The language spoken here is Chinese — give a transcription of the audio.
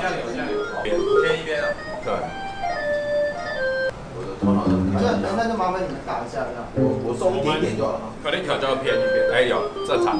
偏一边啊。对。我的头脑真的太……那就麻烦你们打一下，这样。我松一点点就好了。可能调到偏一边，哎呦，正常。